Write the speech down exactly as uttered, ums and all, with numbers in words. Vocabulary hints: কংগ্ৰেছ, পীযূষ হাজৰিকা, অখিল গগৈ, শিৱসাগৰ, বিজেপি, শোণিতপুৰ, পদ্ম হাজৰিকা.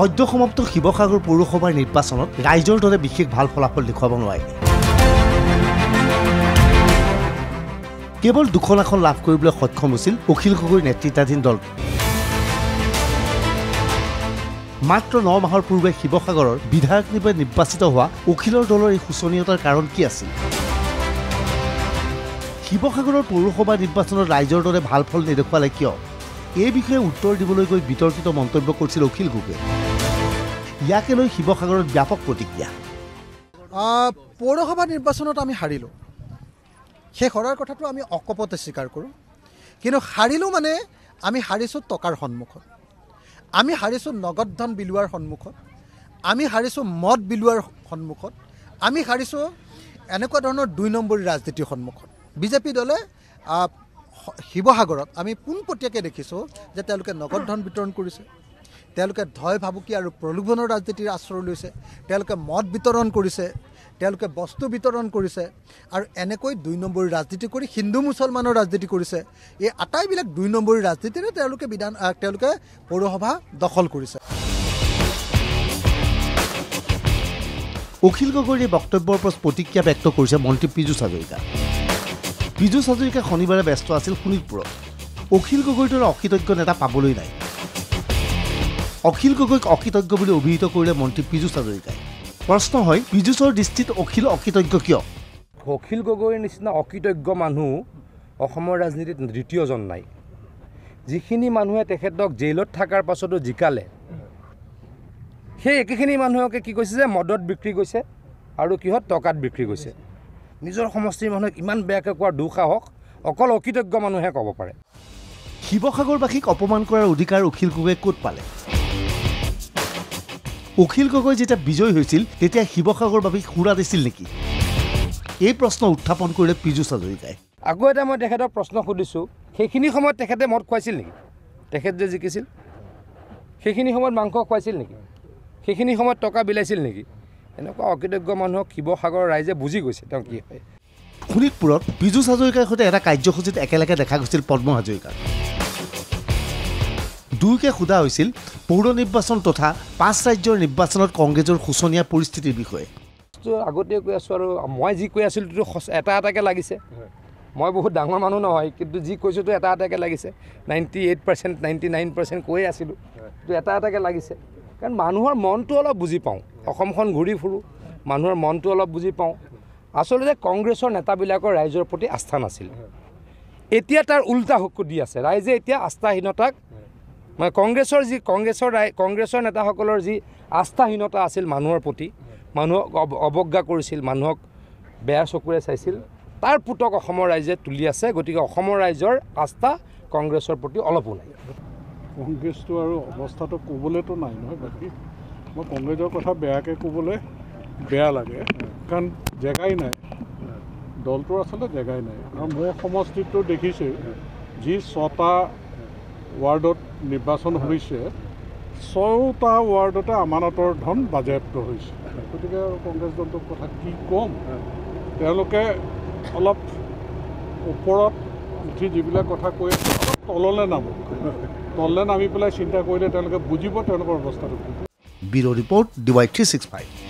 सद्य समाप्त शिवसागर पौरसभार निर्वाचन राइजर दरे विशेष भल फलाफल देखाब केवल दुखन आसन लाभ কৰিবলৈ सक्षम হৈছিল অখিল গগৈ नेतृत्वाधीन दल। मात्र नौ माहर पूर्वे शिवसागर विधायक रूपे निर्वाचित हुआ अखिलर दलर शोचनीयतार कारण कि आछिल? शिवसागर पौरसभा निर्वाचन राइजर दरे भल फल नेदेखाले क्यों? এই বিষয়ে উত্তৰ দিবলৈ গৈ বিতৰ্কিত মন্তব্য কৰিছিল অখিল গগৈ। ইয়াকে লৈ শিৱসাগৰত ব্যাপক প্ৰতিক্ৰিয়া। পৌৰসভা নিৰ্বাচনত আমি হাৰিলো, সেই হৰাৰ কথাটো আমি অকপটে স্বীকাৰ কৰো। কিন্তু হাৰিলো মানে আমি হাৰিছো টকাৰ সন্মুখত, আমি হাৰিছো নগদ ধন বিলুৱাৰ সন্মুখত, আমি হাৰিছো মদ বিলুৱাৰ সন্মুখত, আমি হাৰিছো এনেকুৱা ধৰণৰ দুই নম্বৰী ৰাজনীতিৰ সন্মুখত। বিজেপি দলে শিৱসাগৰত আমি পোনপটীয়াকৈ দেখিছোঁ যে তেওঁলোকে নগদ ধন বিতৰণ কৰিছে, তেওঁলোকে ধয় ভাবুকি আৰু প্ৰলোভনৰ ৰাজনীতিৰ আশ্ৰয় লৈছে, তেওঁলোকে মদ বিতৰণ কৰিছে, তেওঁলোকে বস্তু বিতৰণ কৰিছে আৰু এনেকৈ দুই নম্বৰী ৰাজনীতি কৰি হিন্দু মুছলমানৰ ৰাজনীতি কৰিছে। এই আটাইবিলাক দুই নম্বৰী ৰাজনীতিৰে তেওঁলোকে বিধান তেওঁলোকে পৌৰসভা দখল কৰিছে। অখিল গগৈৰ বক্তব্যৰ ওপৰত প্ৰতিক্ৰিয়া ব্যক্ত কৰিছে মন্ত্ৰী পীযূষ হাজৰিকা। পীযূষ হাজৰিকা শনিবাৰে ব্যস্ত আছিল শোণিতপুৰত। অখিল গগৈৰ দৰে অকৃতজ্ঞ নেতা পাবলৈ নাই। অখিল গগৈক অকৃতজ্ঞ বুলি অভিহিত কৰিলে মন্ত্ৰী পীযূষ হাজৰিকাই। প্ৰশ্ন হয়, পীযূষৰ দৃষ্টিত অখিল অকৃতজ্ঞ কিয়? অখিল গগৈৰ নিচিনা অকৃতজ্ঞ মানুহ অসমৰ ৰাজনীতিত দ্বিতীয়জন নাই। যিখিনি মানুহে তেখেতক জেলত থকাৰ পাছতো জিকালে, সেই একেখিনি মানুহকে কি কৈছে যে মদত বিক্ৰী গৈছে আৰু কিহত টকাত বিক্ৰী গৈছে। নিজৰ সমষ্টিৰ মানুহক ইমান বেয়াকৈ কোৱাৰ দুঃসাহস অকল অকৃতজ্ঞ মানুহে ক'ব পাৰে। শিৱসাগৰবাসীক অপমান কৰাৰ অধিকাৰ অখিল গগৈয়ে ক'ত পালে? অখিল গগৈ যেতিয়া বিজয় হৈছিল তেতিয়া শিৱসাগৰবাসীক সুৰা দিছিল নেকি? এই প্ৰশ্ন উত্থাপন কৰিলে পীযূষ হাজৰিকাই। আকৌ এটা মই তেখেতক প্ৰশ্ন সুধিছোঁ, সেইখিনি সময়ত তেখেতে মদ খুৱাইছিল নেকি? তেখেত যে জিকিছিল সেইখিনি সময়ত মাংস খুৱাইছিল নেকি? সেইখিনি সময়ত টকা বিলাইছিল নেকি? এনেকুৱা অকৃতজ্ঞ মানুহক শিৱসাগৰৰ ৰাইজে বুজি গৈছে তেওঁ কি হয়। শোণিতপুৰত পীযূষ হাজৰিকাৰ সৈতে এটা কাৰ্যসূচীত একেলগে দেখা গৈছিল পদ্ম হাজৰিকা। দুয়োকে সোধা হৈছিল পৌৰ নিৰ্বাচন তথা পাঁচ ৰাজ্যৰ নিৰ্বাচনত কংগ্ৰেছৰ শোচনীয়া পৰিস্থিতিৰ বিষয়ে। আগতে কৈ আছোঁ আৰু মই যি কৈ আছিলোঁ এটা এটাকে লাগিছে। মই বহুত ডাঙৰ মানুহ নহয়, কিন্তু যি কৈছোঁতো এটা এটাকে লাগিছে। Ninety eight percent ninety nine percent কৈয়ে আছিলোঁ, কিন্তু এটা এটাকে লাগিছে। কাৰণ মানুহৰ মনটো অলপ বুজি পাওঁ, অসমখন ঘূৰি ফুৰোঁ, মানুহৰ মনটো অলপ বুজি পাওঁ। আচলতে কংগ্ৰেছৰ নেতাবিলাকৰ ৰাইজৰ প্ৰতি আস্থা নাছিল, এতিয়া তাৰ উল্টা হুক্কু দি আছে। ৰাইজে এতিয়া আস্থাহীনতাক মানে কংগ্ৰেছৰ যি কংগ্ৰেছৰ কংগ্ৰেছৰ নেতাসকলৰ যি আস্থাহীনতা আছিল মানুহৰ প্ৰতি, মানুহক অৱজ্ঞা কৰিছিল, মানুহক বেয়া চকুৰে চাইছিল, তাৰ পুতক অসমৰ ৰাইজে তুলি আছে। গতিকে অসমৰ ৰাইজৰ আস্থা কংগ্ৰেছৰ প্ৰতি অলপো নাই। কংগ্ৰেছটো আৰু অৱস্থাটো ক'বলৈতো নাই নহয়। বাকী মই কংগ্ৰেছৰ কথা বেয়াকৈ ক'বলৈ বেয়া লাগে, কাৰণ জেগাই নাই, দলটোৰ আচলতে জেগাই নাই। আৰু মোৰ সমষ্টিটো দেখিছোঁ, যি ছটা ৱাৰ্ডত নিৰ্বাচন হৈছে, ছটা ৱাৰ্ডতে আমানতৰ ধন বাজেয়াপ্ত হৈছে। গতিকে আৰু কংগ্ৰেছ দলটোৰ কথা কি ক'ম? তেওঁলোকে অলপ ওপৰত উঠি যিবিলাক কথা কৈ আছে তললৈ নামক, তললৈ নামি পেলাই চিন্তা কৰিলে তেওঁলোকে বুজিব তেওঁলোকৰ অৱস্থাটো। Bureau' report D Y three six five.